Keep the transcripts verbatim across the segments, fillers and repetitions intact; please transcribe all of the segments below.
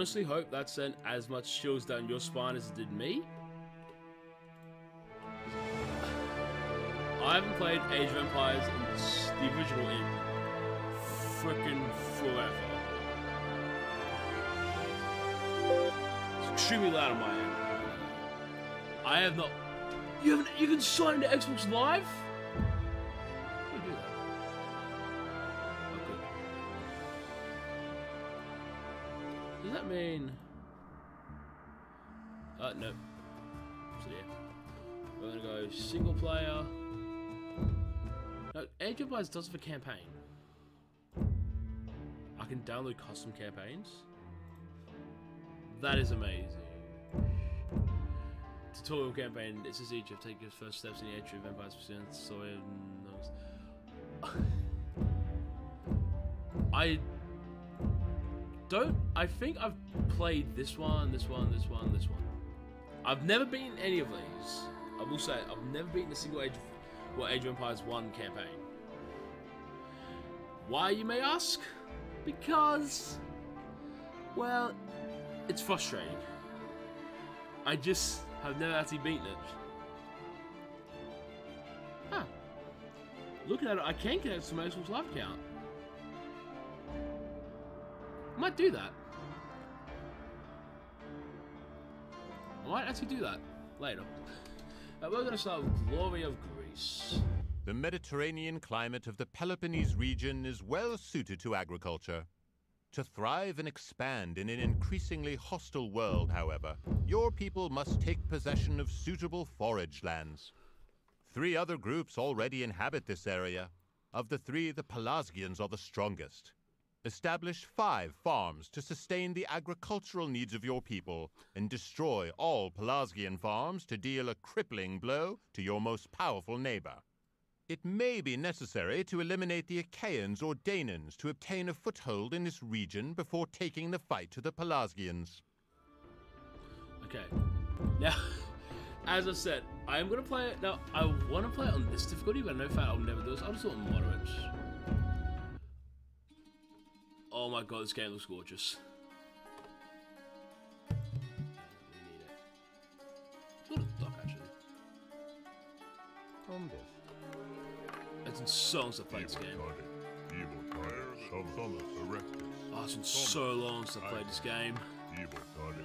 honestly hope that sent as much chills down your spine as it did me. I haven't played Age of Empires in the original in frickin' forever. It's extremely loud on my end. I have not. You haven't. You can sign into Xbox Live. Does that mean? Uh, no. So yeah, we're gonna go single player. No, Age of Empires does it for campaign. I can download custom campaigns. That is amazing. Tutorial campaign. It's as Egypt take your first steps in the entry of Empires percent. So I. Don't I think I've played this one, this one, this one, this one. I've never beaten any of these. I will say I've never beaten a single Age of well Age of Empires one campaign. Why, you may ask? Because, well, it's frustrating. I just have never actually beaten it. Huh. Looking at it, I can connect to my Xbox Live account. I might do that. I might actually do that later. But we're going to start with Glory of Greece. The Mediterranean climate of the Peloponnese region is well suited to agriculture. To thrive and expand in an increasingly hostile world, however, your people must take possession of suitable forage lands. Three other groups already inhabit this area. Of the three, the Pelasgians are the strongest. Establish five farms to sustain the agricultural needs of your people and destroy all Pelasgian farms to deal a crippling blow to your most powerful neighbor. It may be necessary to eliminate the Achaeans or Danans to obtain a foothold in this region before taking the fight to the Pelasgians. Okay. Now, as I said, I am going to play it. Now, I want to play it on this difficulty, but no fact I'll never do this. I'll just do it on moderate. Oh my god, this game looks gorgeous. It's not a dock, actually. It's in songs I've played this game. Oh, it's in so long since I've played this game. That's gonna build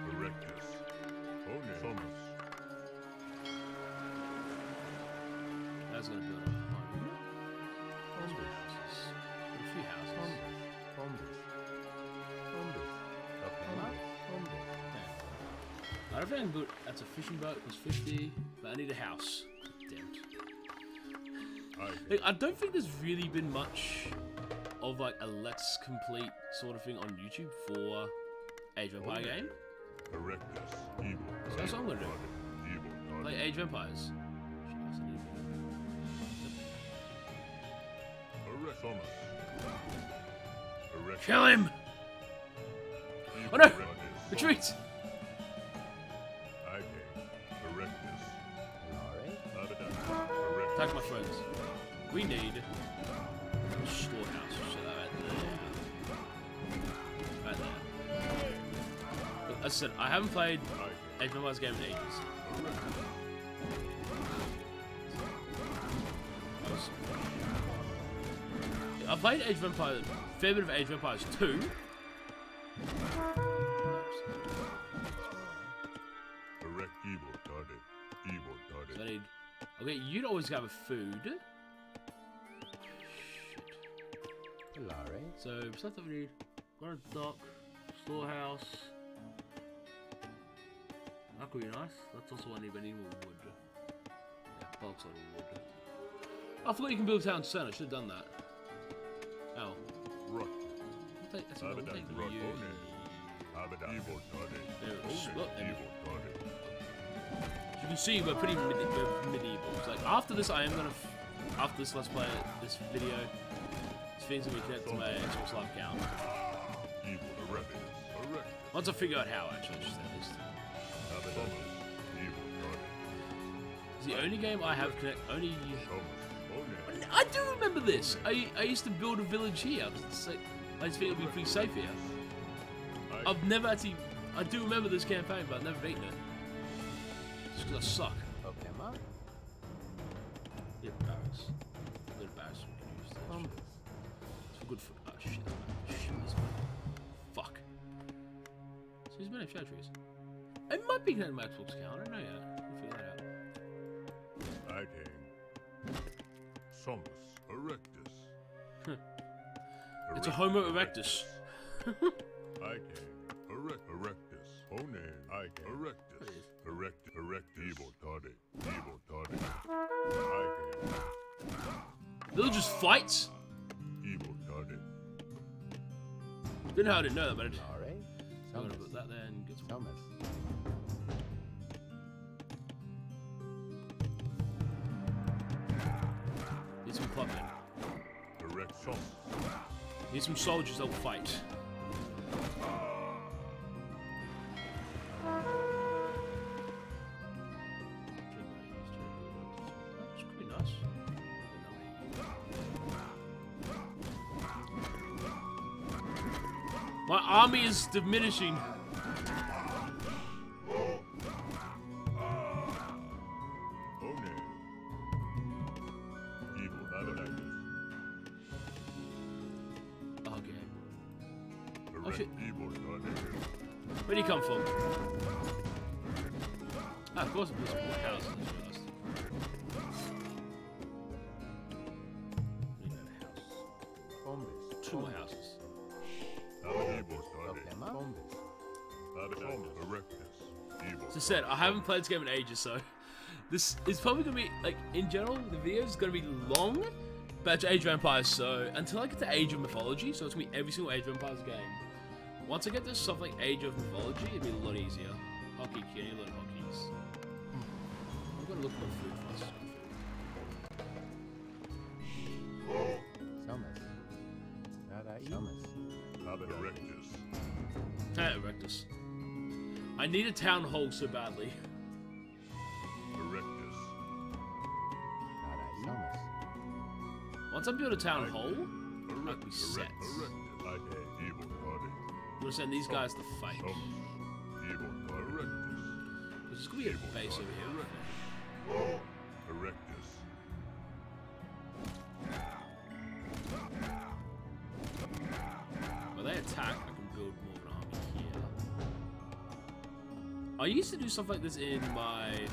up. I don't think I can build. That's a fishing boat, it was fifty, but I need a house. Damn it. Like, I don't think there's really been much of like a let's complete sort of thing on YouTube for Age of Empires game. So that's what I'm gonna do. Play Age of Empires. Kill him! Oh no! Retreat! Attack my friends. We need a storehouse. So right there. Right there. As I said, I haven't played Age of Empires game in ages. I played Age of Empires, fair bit of Age of Empires two. So I need. Okay, you'd always have a food. Shit. So, besides that, we need guard dock, storehouse. That could be nice. That's also what I need, but I need more wood. Yeah, bulk sort of wood. I forgot you can build a town center. I should have done that. Oh. Right. We'll take, that's what we'll take from you. There it is. Look, there it is. You can see we're pretty mid we're medieval. So like after this, I am gonna f after this let's play this video. It's things that we connect to my Xbox Live account. Once I figure out how, actually, just at least. It's the only game I have connect. Only. I do remember this. I I used to build a village here. It's like, I just think it'll be pretty safe here. I've never actually... I do remember this campaign, but I've never beaten it. Just because I suck. Pokemon? Yeah, barracks. Little barracks we can use. That um, shit. It's for good for... Oh, shit. Shit, this man. Fuck. So he's made of shadow trees. It might be getting my Xbox count. I don't know yet. We'll figure that out. Fighting. Somus erectus. erectus. It's a Homo erectus. Fighting. Erect, erectus. Onan. I can. Erectus. Erect, erectus. Evil toddy. Evil toddy. I can. Those are just fights? Evil toddy. Didn't know I didn't know that, but I did. Alright. So I'm gonna put that there and get some. Thomas. Need some clubmen. Erectus. Need some soldiers that will fight. My army is diminishing. Okay. Oh shit. Where'd he come from? Ah, of course it was black house. Two more houses. As I said, I haven't played this game in ages, so this is probably gonna be like in general the video is gonna be long, but it's Age of Empires, so until I get to Age of Mythology, so it's gonna be every single Age of Empires game. Once I get to stuff like Age of Mythology, it'd be a lot easier. Hockey, kitty, little hockeys. I'm gonna look for food first. Thomas. Thomas. Erectus. Hey, Erectus. I need a town hall so badly. Erectus. Once I build a town hall, I'll be set. I'm gonna send these guys to fight. There's gonna be a base over here. Erectus. They attack, I can build more of an army here. I used to do stuff like this in my... It's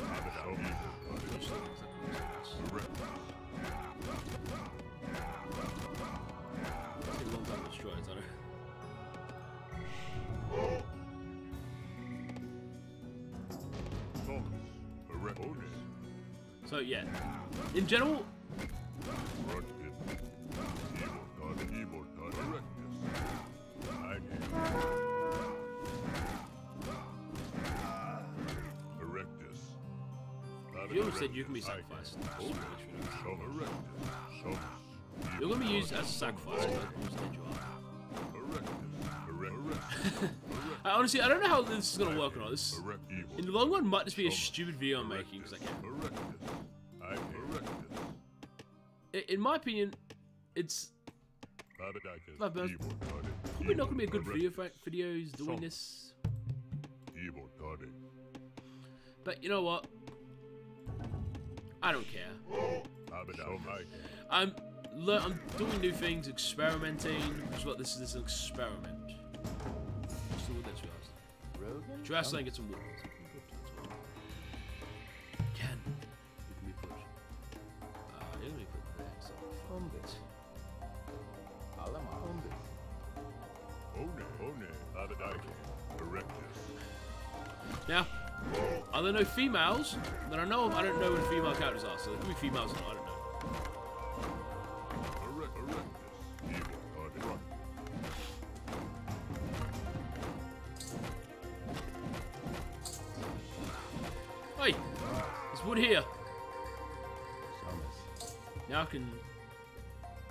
a long time to destroy, I don't know. So yeah, in general... You always said you can be sacrificed. You're gonna be used as a sacrifice. I honestly, I don't know how this is gonna work or not. This, in the long run, might just be a stupid video I'm making because I can. In my opinion, it's not bad. Probably not gonna be a good video for videos doing this. But you know what? I don't care. I'm, I'm doing new things, experimenting. Just what this is, this is an experiment. Just look at that Jurassic. Jurassic Land gets some wood. Can you can be pushed? Ah, uh, you're gonna be put there. So on this. On this. Oh no, oh no, Erectus. Now. Are there no females? That I know of, I don't know when female characters are, so there could be females or not, I don't know. Hey! There's wood here! Now I can...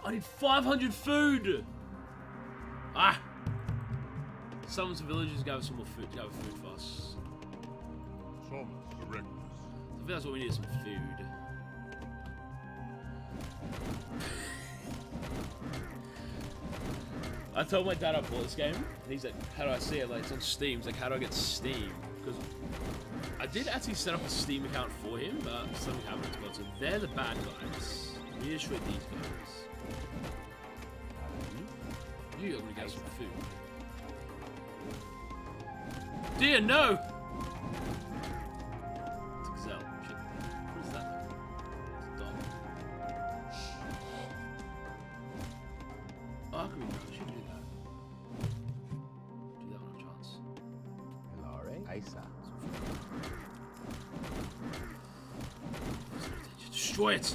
I need five hundred food! Ah! Summon some villagers, gather some more food, gather food for us. So I think that's what we need is some food. I told my dad I bought this game, and he's like, how do I see it? Like, it's on Steam. He's like, how do I get Steam? Because I did actually set up a Steam account for him, but something happened to God. So they're the bad guys. We destroyed these guys. You are going to get some food. Dear, no! Destroy it!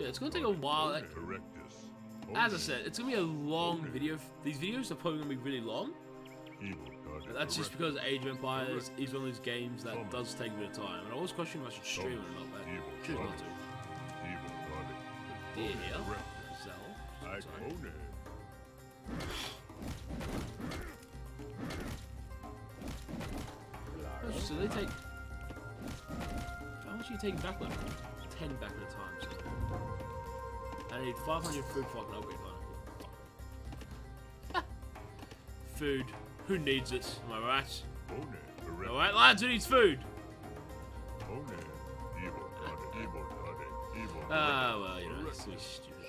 Yeah, it's gonna take a while. Like, as I said, it's gonna be a long video. These videos are probably gonna be really long. And that's just because Age of Empires is one of those games that does take a bit of time. And I always question if I should stream it or not, but I choose not to. Dear Zell. Sorry. So they take. How much are you taking back like ten back at a time, so. I need five hundred food for an upgrade line. Food. Who needs it? Am I right? Alright lads, who needs food? Ah, well, you know, it's really stupid.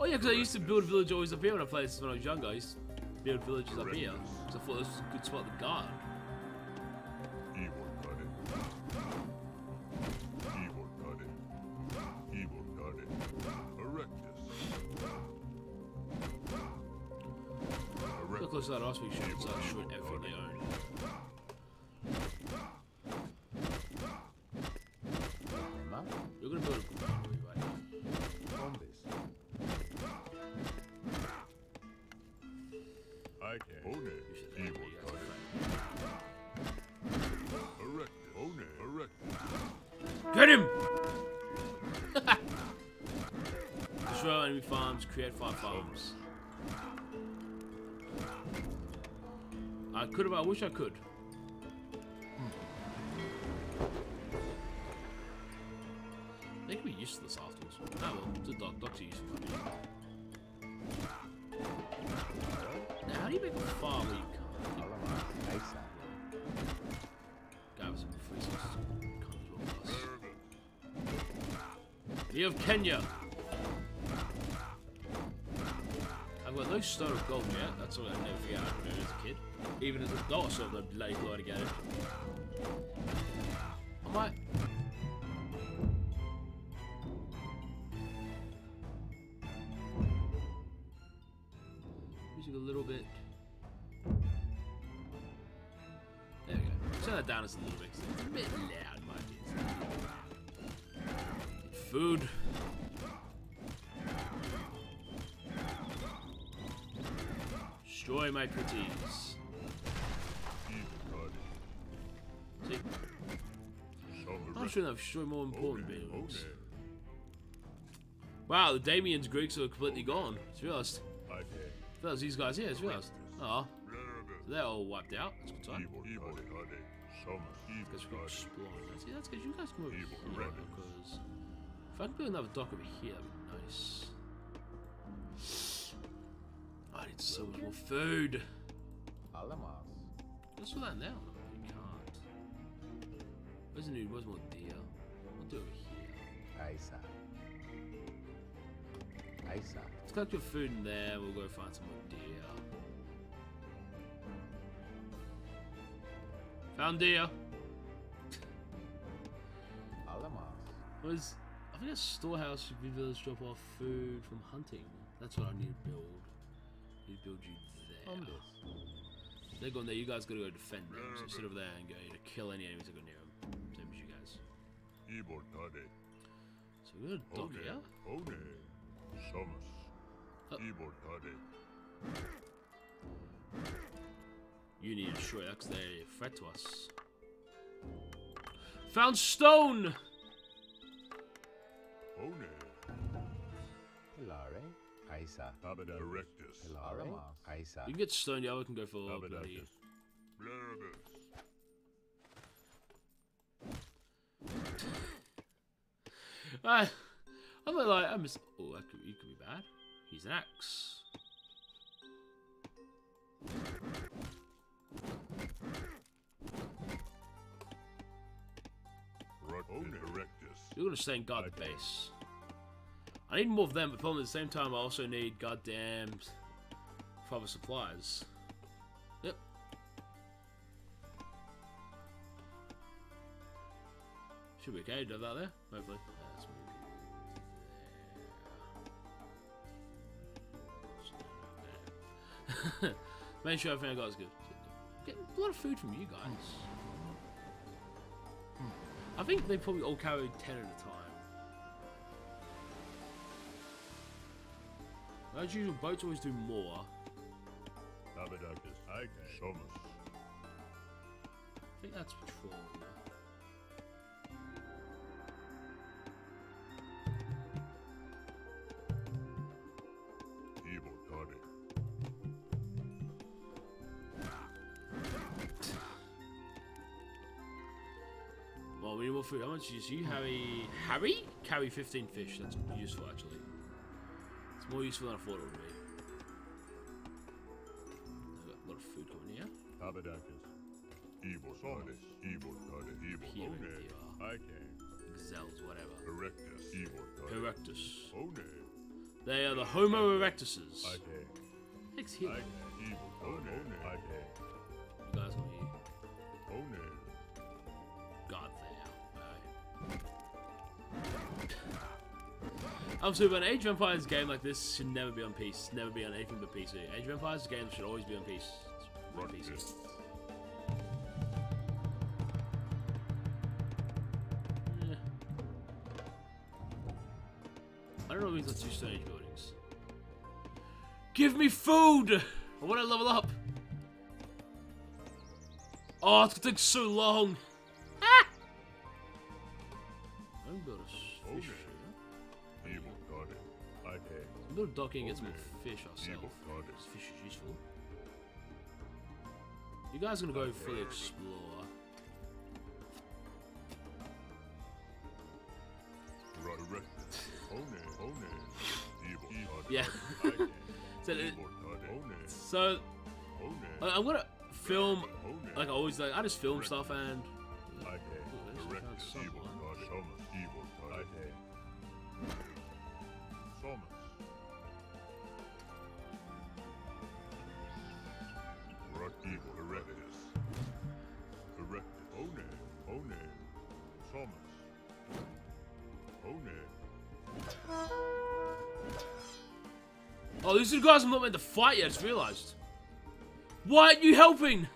Oh yeah, because I used to build a village always up here when I played this when I was younger. I used to build villages up here. Because I thought this was a good spot to guard. Close to that last week's show, so I should everything they own. You're gonna build a brewery right now. On this. I can own it. You should own it. Get him! Destroy enemy farms, create five farms. I could have, I wish I could. Hmm. They could be useless afterwards. Ah well, it's a dog. Dogs are useful. Now, how do you make a farm where you can't? Guy with some free sauce. You have Kenya. I've got no stone of gold yet. That's all I never figured out how to do as a kid. Even as a dog, so the bloody glide again. I might. Music a little bit. There we go. Turn that down just a little bit. It's a bit loud, my dear. Food. Destroy my pretties. See? I'm sure I've destroyed more important buildings. Wow, the Damian's Greeks are completely gone. It's realized. It's realized these guys here, it's realized. Oh, so they're all wiped out. That's good time. Because we're exploring. See, that's because you guys can move over here. Because if I can build another dock over here, that'd be nice. I need so much more food. What's all that now? We can't. Where's the new? Where's more deer? We'll do it over here. Aisa. Aisa. Let's collect your food in there. We'll go find some more deer. Found deer. Where's? I think a storehouse should be able to drop off food from hunting. That's what I need to build. Need to build you there. They're going there. You guys gotta go defend them. So sit over there and go to kill any enemies that go near them. Same as you guys. So we got a dog here. Oh. You need to destroy that because they're a threat to us. Found stone. You can get stone, the other can go for a bloody. Ah, I'm like, I'm just, oh, that could, you could be bad. He's an axe. You're gonna stay and guard the base. I need more of them, but probably at the same time I also need goddamn fiber supplies. Yep. Should be okay. Do that there, hopefully. That's there. Make sure everything I got is good. Get a lot of food from you guys. I think they probably all carried ten at a time. As usual, boats always do more. I think that's patrol. Food. How much use you, Harry? Harry? Carry fifteen fish. That's useful, actually. It's more useful than I thought it would be. I've got a lot of food coming here. Evil goddess. Evil goddess. Evil goddess. Gazelles, whatever. Erectus. Evil goddess. Erectus. Oh, no. They are the Homo erectuses. Thanks, here. Evil goddess. You guys want to eat? Oh, no. God, thank Absolutely, an Age of Empires game like this should never be on P C. Never be on anything but P C. Age of Empires games should always be on P C. On P C. Yeah. I don't know if it's like two Stone Age buildings. Give me food! I want to level up. Oh, it's gonna take so long. Ah! I'm gonna fish. Okay. A little docking gets more fish ourselves. This fish is useful. You guys are gonna go fully explore. Yeah. so, it, so I, I'm gonna film like I always like. I just film stuff and. Yeah, Oh, these two guys I'm not meant to fight yet, I just realised. Why aren't you helping?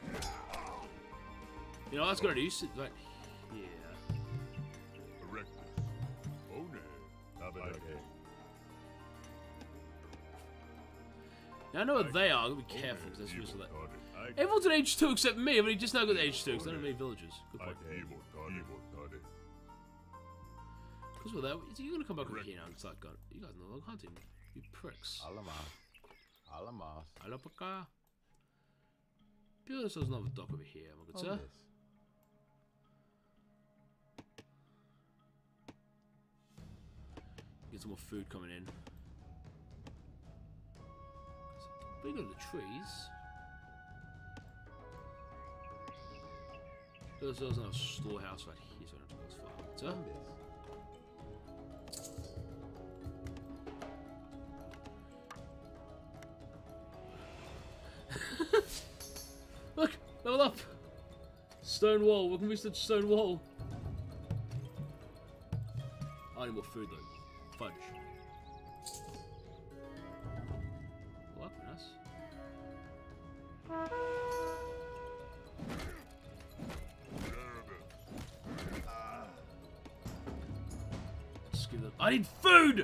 You know, that's gonna do sit right here. Now I know what they are, I'm gonna be careful because that's useless. Everyone's at age two except me, but he just now got to age two because there are not many villages. Good point. Because with that, you're gonna come back over here now and start going. You guys know I'm hunting. You pricks. Alamas. Alamas. Alapaka. Build ourselves another dock over here, my good sir. Get some more food coming in. We go to the trees. Build ourselves another storehouse right here so I don't have to go as far. Good sir. Look! Level up! Stone wall. What can we such stone wall? I need more food though. Fudge. Well, that's nice. Just give them. I need food!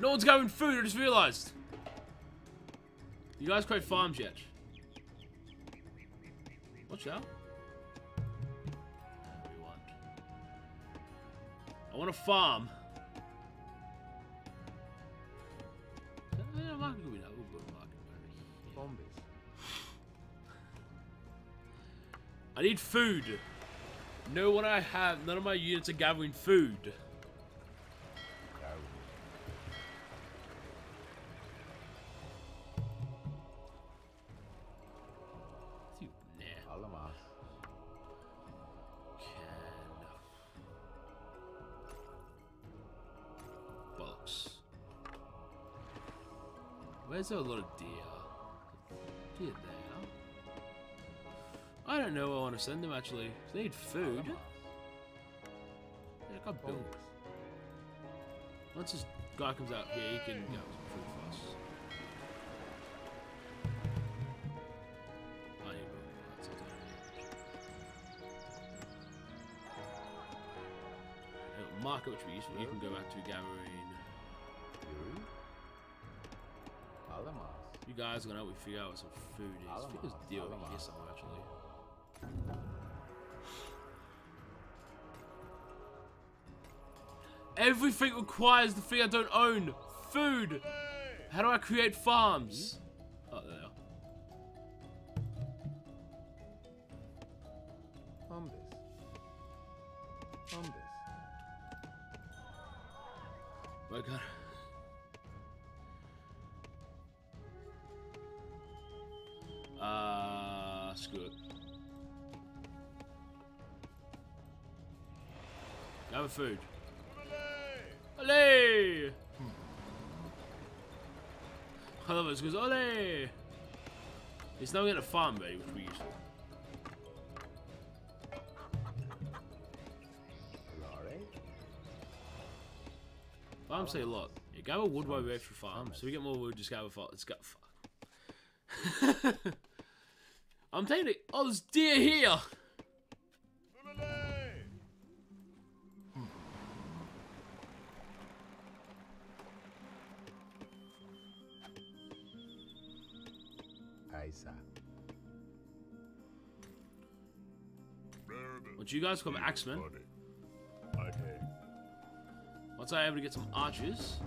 No one's going food, I just realised. You guys create farms yet? Watch out. What do you want? I want a farm. We'll market over here. Zombies. I need food. No one I have. None of my units are gathering food. Where's our little deer? Deer there. I don't know where I want to send them, actually. They need food. Yeah, I got built. Once this guy comes out here, he can get some food for us. I need building parts, I don't know. Market, which would be useful. You can go back to gathering. You guys are gonna help me figure out what some food is. I think there's a deal over here somewhere, actually. Everything requires the thing I don't own. Food. How do I create farms? Oh, there they are. Farm this. Farm this. Oh my God. Ah, uh, screw it. Have a food. Olé! I love it, because olé! It's now getting a farm ready, which we use. Farms say a lot. Yeah, gather wood while we wait for farms. So we get more wood, just gather farm. Let's go. I'm taking it. Oh, there's deer here! Once you guys become axemen, once I'm able to get some archers,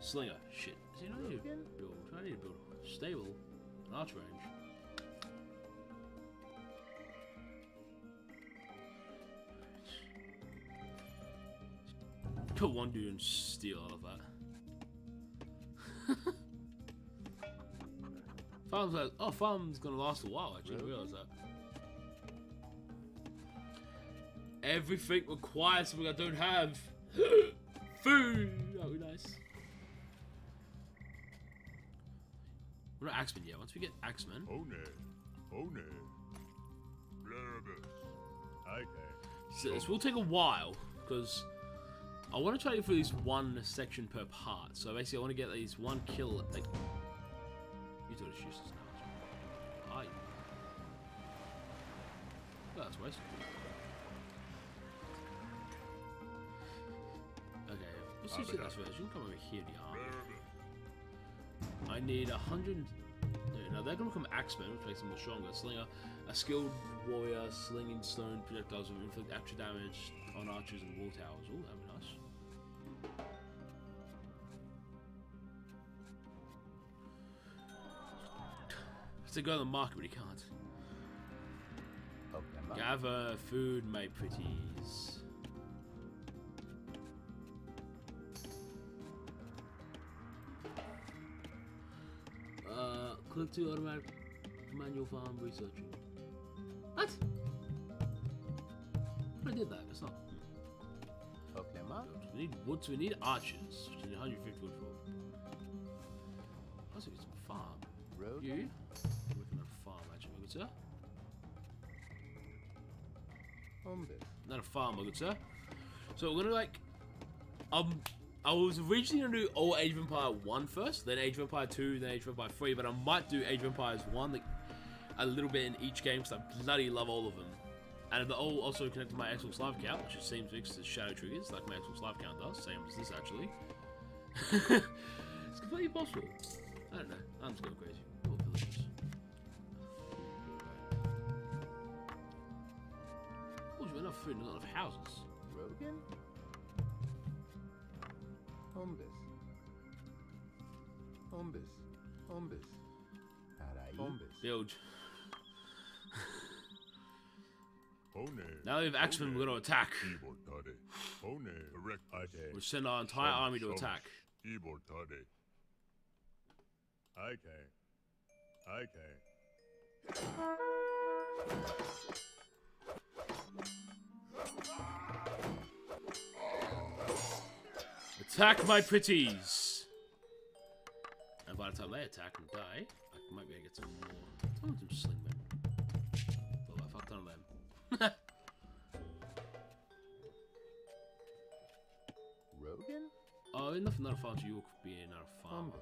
slinger, shit. See, I need to build, I need to build a stable, an archer range. Put one dude and steal all of that. Farm's like, oh, farm's gonna last a while, actually. Really? I didn't realize that. Everything requires something I don't have. Food! That would be nice. We're not axemen yet. Once we get axemen. Oh no. Oh no. Okay. So this will take a while, because I want to try to get through these one section per part. So basically, I want to get these one kill. Like, you thought it's useless now. Aye. Well, that's wasted. Okay, let's use the last version. Come over here, the arm. I need a hundred. No, now they're gonna become axemen, which makes them more stronger. Slinger, a skilled warrior, slinging stone projectiles will inflict extra damage on archers and wall towers. Oh, that'd be nice. To go to the market, but he can't. Okay, gather food, my pretties. Uh, click to automatic manual farm researching. What? I did that. That's not. Okay, man. We need wood. So we need archers. Which is one hundred fifty wood for. Also, get some farm. Road. You. Sir? Not a farm, my good sir. So we're gonna like, um, I was originally gonna do all Age of Empire one first, then Age of Empire two, then Age of Empire three, but I might do Age of Empires one, like, a little bit in each game, because I bloody love all of them. And they're all also connected to my Xbox Live account, which seems fixed to ShadowTriggers, like my Xbox Live account does, same as this actually. It's completely possible. I don't know. I'm just going crazy. Enough food and a lot of houses. Rogan? Hombus. Hombus. Hombus. Hombus. Build. Now we have axemen, we're going to attack. We'll send our entire army to attack. Okay. Okay. Attack my pretties! And by the time they attack, attack and die, I might be able to get some more. I want some slingmen. But I've had none of them. Rogan? Oh, enough another farm, so you could be another farm. Oh.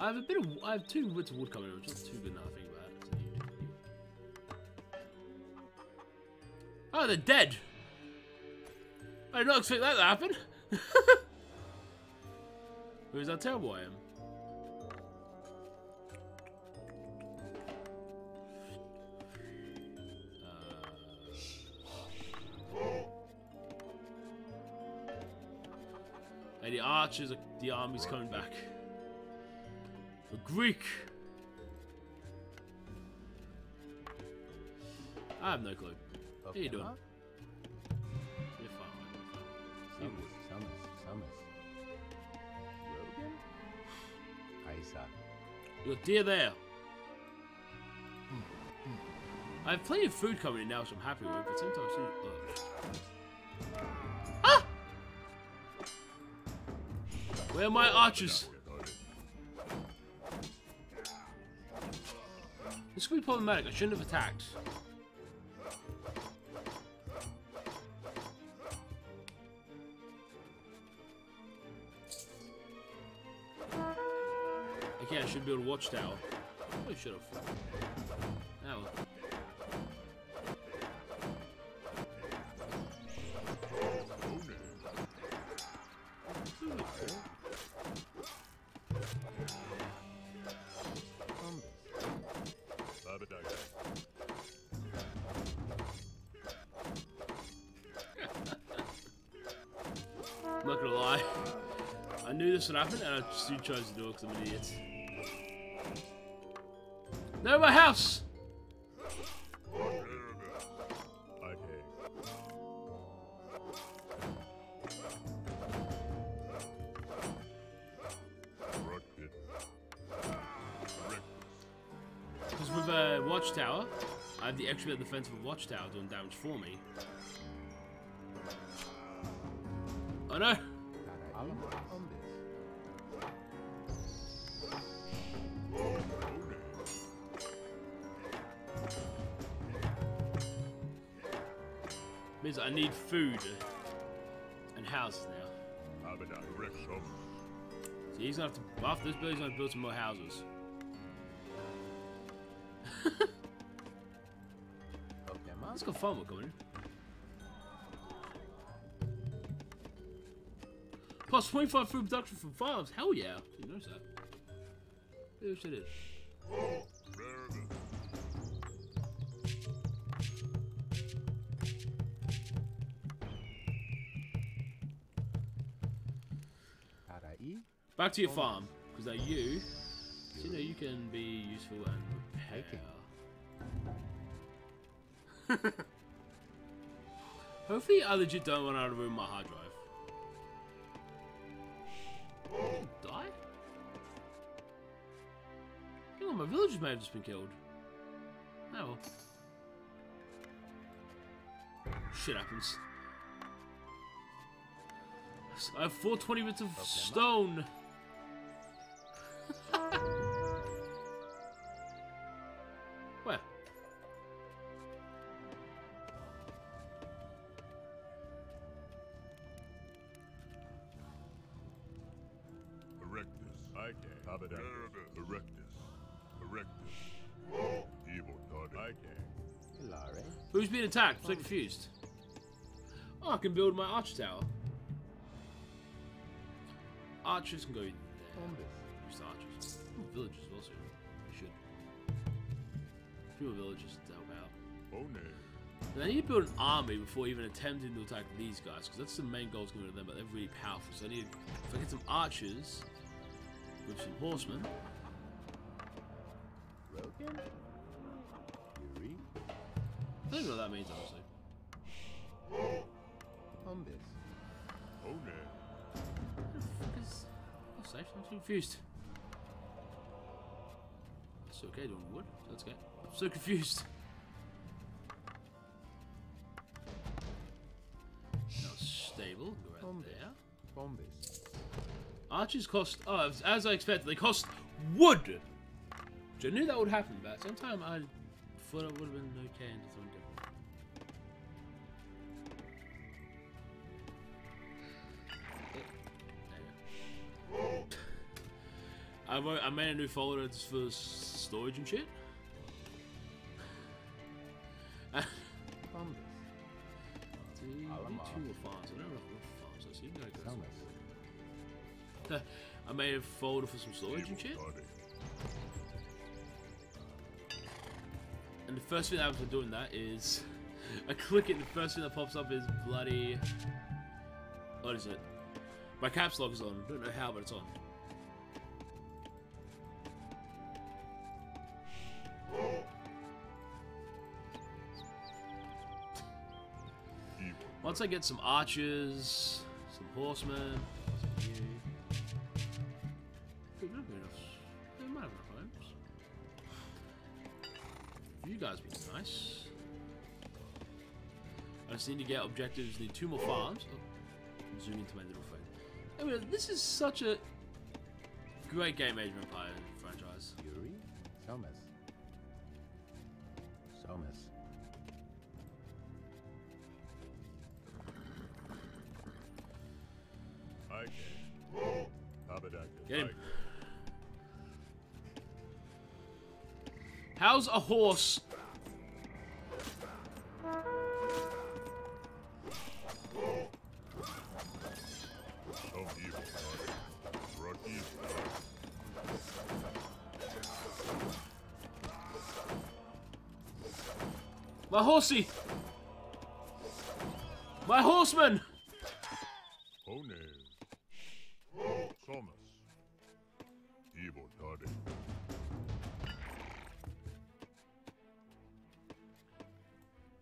I have a bit of. I have two bits of wood coming over, which is not too good now, I think about it. So you, you. Oh, they're dead! I did not expect that to happen! Who is that terrible I am? Uh... And the archers, are, the army's coming back. The Greek! I have no clue. What are you doing? You're fine. Summers, Summers. Your deer there. I have plenty of food coming in now, which I'm happy with, but sometimes you... oh. Ah! Where are my archers? This could be problematic. I shouldn't have attacked. Okay, I should build a watchtower. Probably should have. Now. I'm not gonna lie. I knew this would happen and I still chose to do it because I'm an idiot. No, my house! Because with a watchtower, I have the extra defense of a watchtower doing damage for me. Oh no! I need food and houses now. So he's gonna have to, after this build, he's gonna build some more houses. Let's go farm we're going. Plus twenty-five food production from farms. Hell yeah! You notice that? Yes, it is. Back to your farm, because now you, so you know you can be useful and repair. Hopefully I legit don't want to ruin my hard drive. Did it die? Hang on, my villagers may have just been killed. Oh well. Shit happens. I have four hundred twenty bits of stone. Where? Erectus, I can. Habitat. Erectus, Erectus. Evil daughter, I can. Larry. Who's being attacked? I'm so confused. Oh, I can build my arch tower. Archers can go in there. Just archers. Villagers also. They should. A few villagers to help out. Oh no. They need to build an army before even attempting to attack these guys, because that's the main goal is going to them, but they're really powerful. So I need if I get some archers with some horsemen. Rogan? Yuri? I don't know what that means honestly. Humbus. Oh no. I'm confused. It's okay doing wood. That's okay. I'm so confused. Now stable. Go right there. Bombies. Archers cost. Oh, as I expected, they cost wood. Which I knew that would happen, but at the same time I thought it would have been okay and something different. I wrote, I made a new folder just for storage and shit. I found this. Two or five, so I don't know if five, so you gotta go somewhere. I made a folder for some storage and shit. And the first thing that happens when doing that is I click it and the first thing that pops up is bloody... What is it? My caps lock is on. I don't know how, but it's on. Once I get some archers, some horsemen, some dude, that'd be enough. They might have enough homes. You guys would be nice. I just need to get objectives, need two more farms. Oh, zoom into my little thing. I mean, this is such a great game, Age of Empires franchise. Yuri? Thomas. Thomas. Get him. How's a horse? My horsey. My horseman.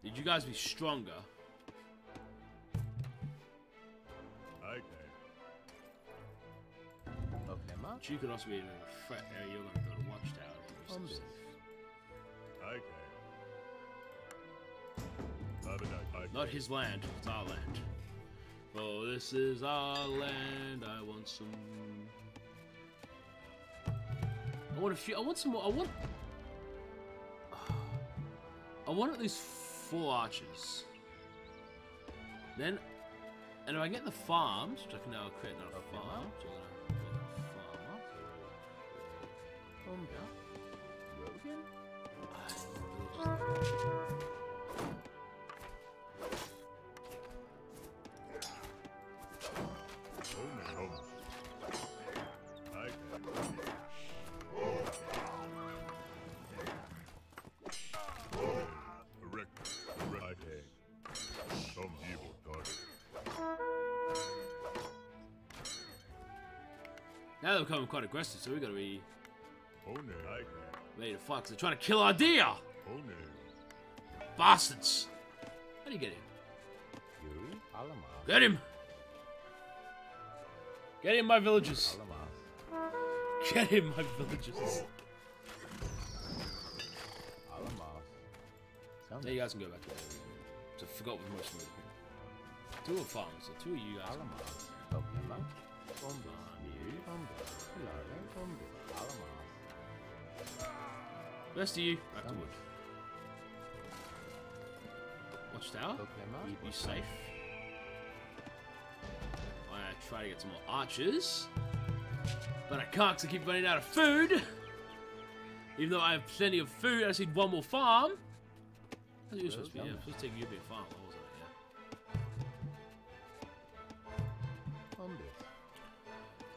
Did you guys be stronger? Okay. But you could also be in a threat area. You're gonna build a watchtower. Okay. Okay. Not his land. It's our land. Oh, this is our land. I want some. I want a few. I want some more. I want. I want at least four archers. Then, and if I get the farms, which I can now create another okay, farm. Now. So I'm gonna create a farm. Farm. Again. Now they're becoming quite aggressive, so we gotta be ready to fight, because they're trying to kill our deer! Bastards! How do you get him? Get him! Get him, my villagers! Get him, my villagers! Now you guys can go back to that. So I forgot what most of them were. Two of farms, so two of you guys. Rest of you, back to wood. Watch tower, you'd be safe. I try to get some more archers, but I can't because I keep running out of food. Even though I have plenty of food, I just need one more farm. That's what you're supposed to be, yeah. I'm supposed to take you to be a farm.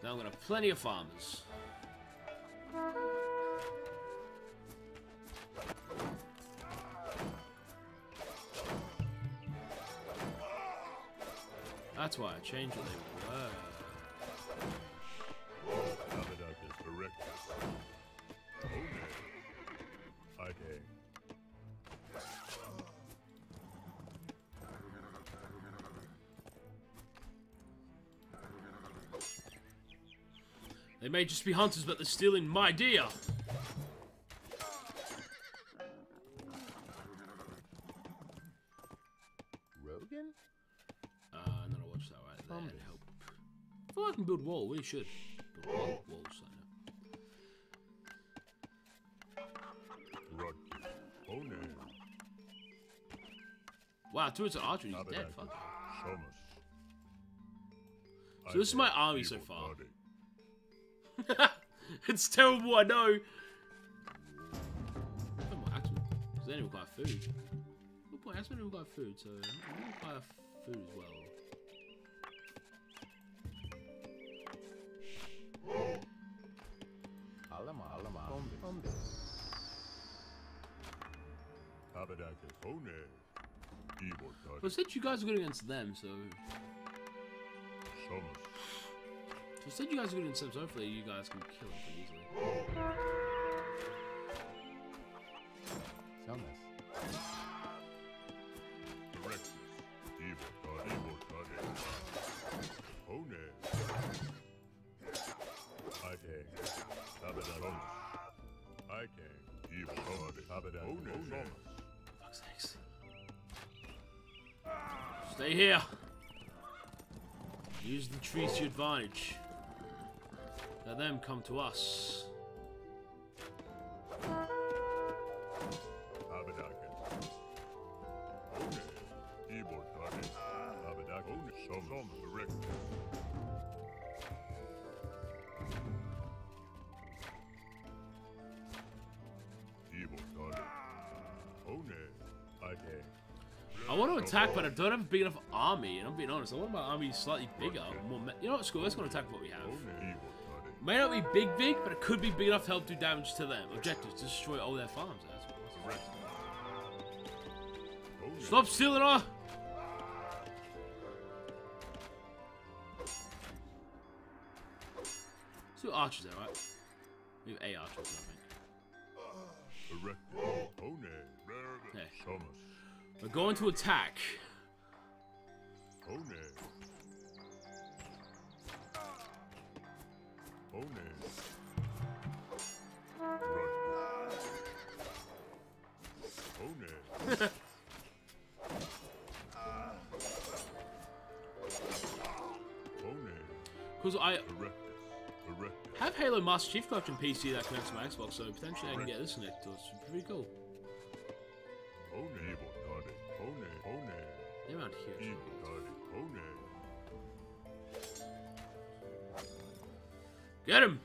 Now I'm gonna have plenty of farmers. That's why I changed what they were. They may just be hunters, but they're stealing my deer. Rogan? Uh, I'm gonna watch that right there. That'd help. I feel like I can build wall. We should. Build wall, walls, I know. Wow, two is an archery. He's dead. Fuck. So this is my army so far. It's terrible, I know. They don't require food. Good point, I actually don't require food, so I'm gonna require food as well. But since you guys are good against them, so. So since you guys are good against them, so hopefully you guys can kill them pretty easily. Stay here. Use the trees to your advantage. Let them come to us. I want to attack, but I don't have a big enough army, and I'm being honest, I want my army slightly bigger. More you know what, school, let's go and attack what we have. May not be big, big, but it could be big enough to help do damage to them. Objectives, destroy all their farms. That's Stop stealing our... Let's do archers there, right? We have A archers, I think. Okay. We're going to attack. One Because I have Halo Master Chief Collection P C that connects to my Xbox, so potentially I can get this next to it. It's pretty cool. They're around here. Get him!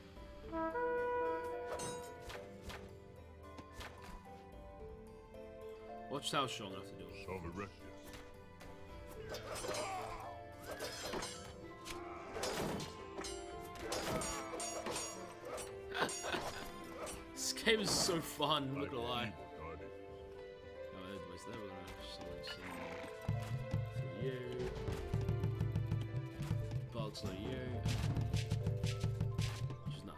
Watch how strong enough to do it. This game is so fun, I'm not gonna lie. So you just not. No,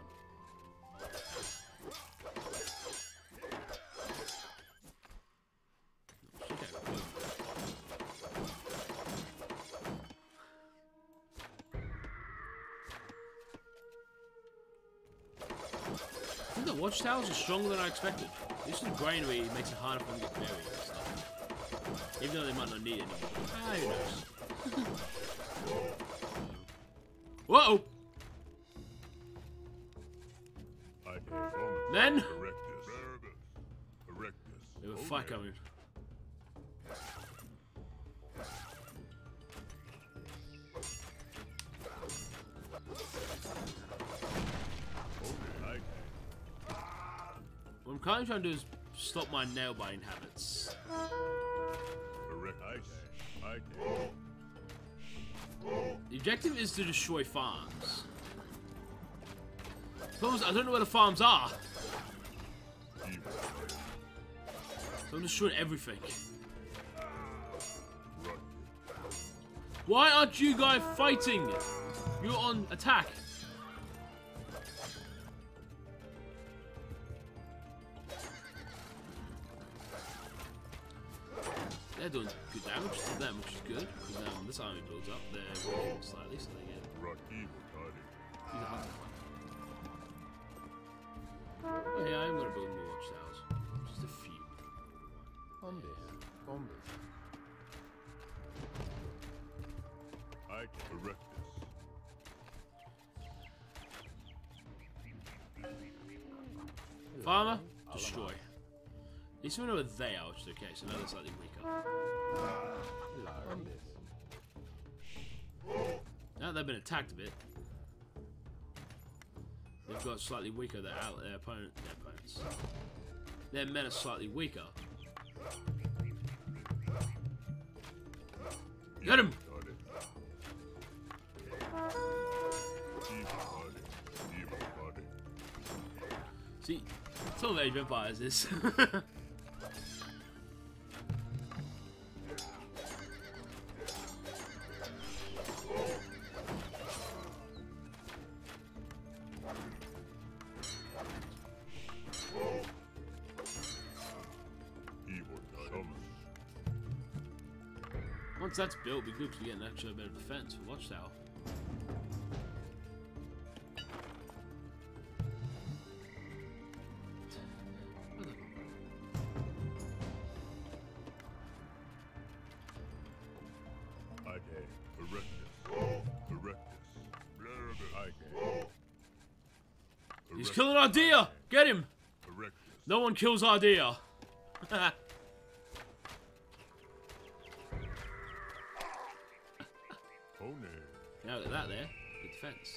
okay, I think the watchtowers are stronger than I expected. This is the granary makes it harder for them to get buried and stuff. Even though they might not need it anymore. Ah, who knows? Whoa! Then there was a fight coming. What I'm kind of trying to do is stop my nail biting habits. The objective is to destroy farms. Problems, I don't know where the farms are. So I'm destroying everything. Why aren't you guys fighting? You're on attack. They're doing good damage to them, which is good, because now when this army builds up, they're rolling slightly, so they get... He's a hunter. Oh yeah, I am going to build more watchtowers. Just a few. Bombay. Bombay. I can erect this. Farmer, destroy. At least we know where they are, which is okay, so now they're slightly weaker. Now they've been attacked a bit, they've got slightly weaker. Their out their opponent, their opponents, their men are slightly weaker. Get him! See, it's all Age of Empires is. Once that's built, it'd be good to get an extra bit of defense for Watchtower. He's killing our deer! Get him! No one kills our deer. Now look at that there, good defense.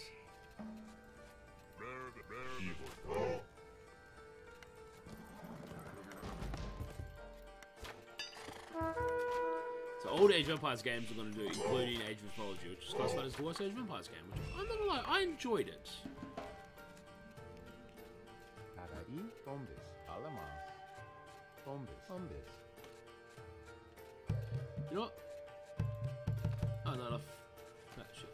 So old Age of Empires games we're going to do, including Age of Mythology, which is classified as the worst Age of Empires game, which I'm not going to lie, I enjoyed it. You know what? Oh, not enough. That shit.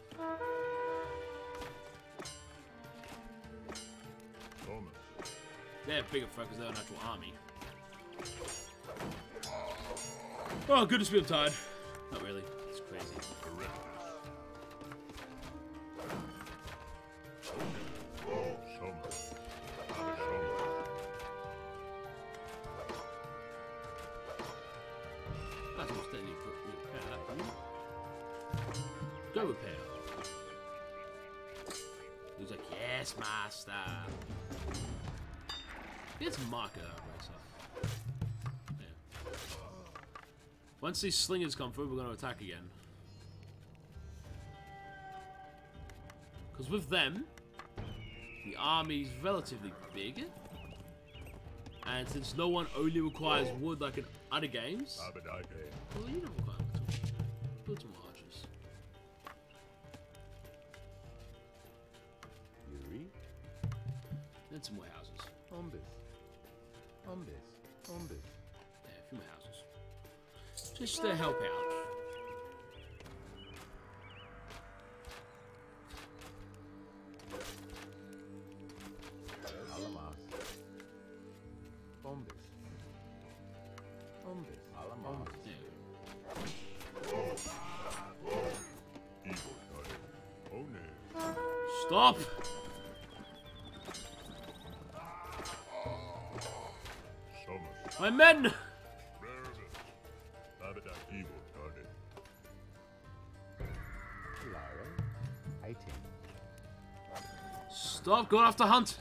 They're bigger because they're an actual army. Oh, goodness me, I'm tired. Not really. It's crazy. That's what they need for repair. Go repair. He was like, yes, master. Let's mark it out by itself. Yeah. Once these slingers come through, we're going to attack again. Because with them, the army's relatively big. And since no one only requires wood like in other games, well, you don't require wood at all. Build some more archers. And some more houses. On this. On this. On this. Yeah, a few more houses. Just to help out. Stop! My men! Stop going off to hunt!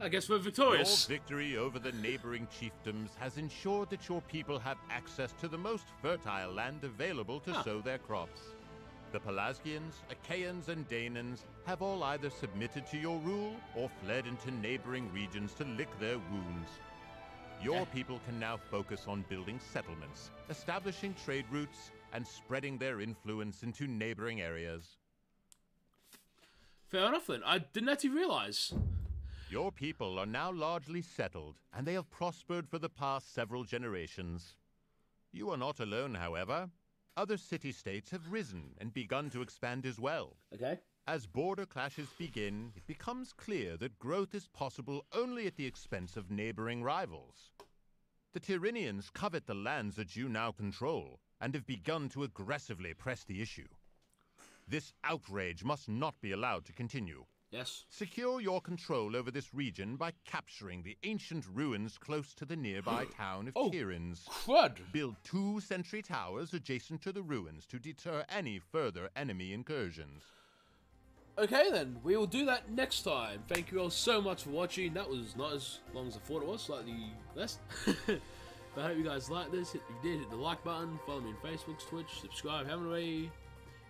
I guess we're victorious. Your victory over the neighboring chiefdoms has ensured that your people have access to the most fertile land available to huh. sow their crops. The Pelasgians, Achaeans, and Danans have all either submitted to your rule or fled into neighboring regions to lick their wounds. Your people can now focus on building settlements, establishing trade routes, and spreading their influence into neighboring areas. Fair enough then. I didn't actually realize. Your people are now largely settled, and they have prospered for the past several generations. You are not alone, however. Other city-states have risen and begun to expand as well. Okay. As border clashes begin, it becomes clear that growth is possible only at the expense of neighboring rivals. The Tyrrhenians covet the lands that you now control, and have begun to aggressively press the issue. This outrage must not be allowed to continue. Yes. Secure your control over this region by capturing the ancient ruins close to the nearby town of oh, Tyrins. Crud! Build two sentry towers adjacent to the ruins to deter any further enemy incursions. Okay then, we will do that next time. Thank you all so much for watching. That was not as long as I thought it was, slightly less. But I hope you guys liked this. If you did, hit the like button, follow me on Facebook, Twitch, subscribe, haven't we?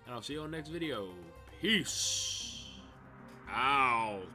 And I'll see you on the next video. Peace out.